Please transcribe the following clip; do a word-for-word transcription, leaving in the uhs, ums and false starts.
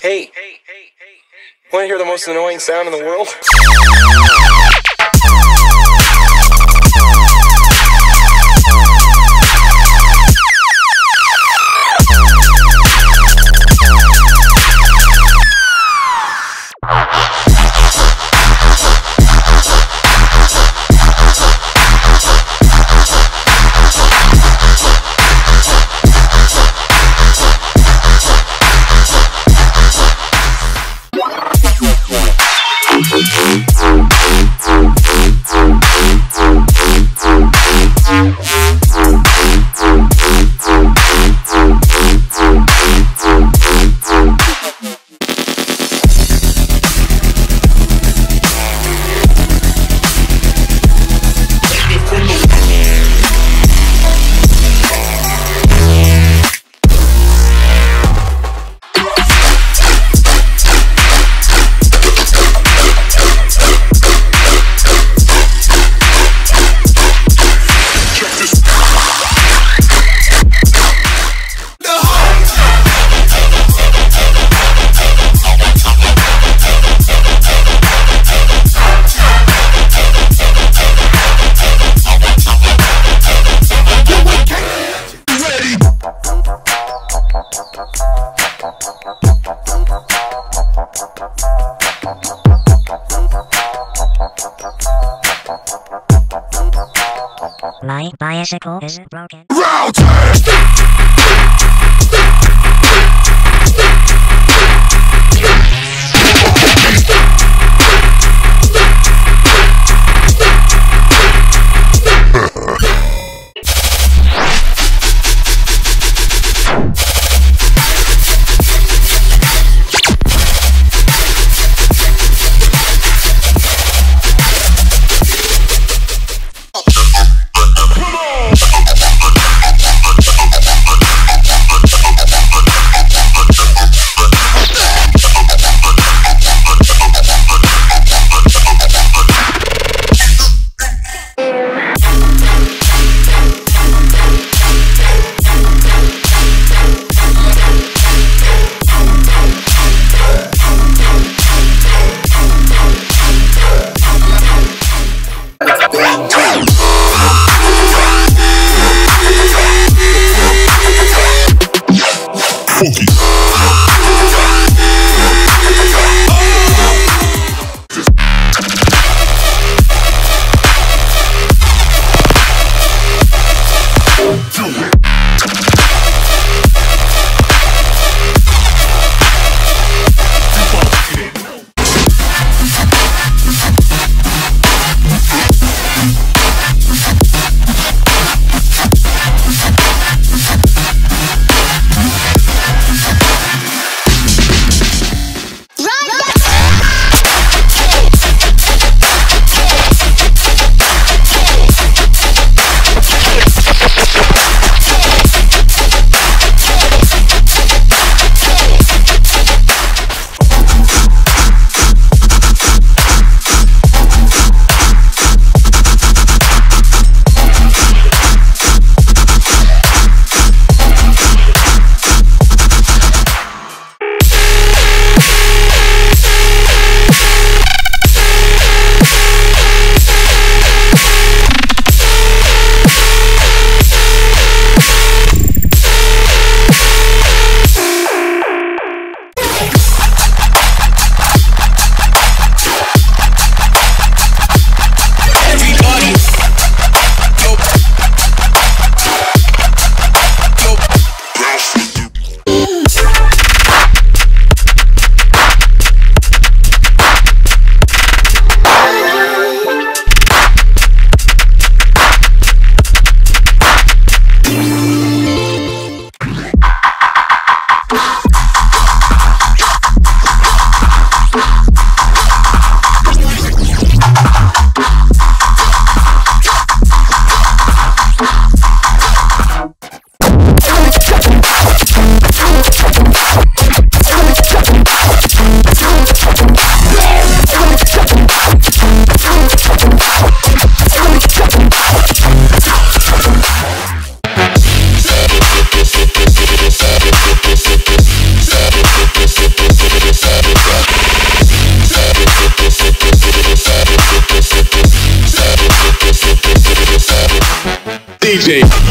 Hey, want to hear the most annoying sound in the world? My bicycle is broken. This D J.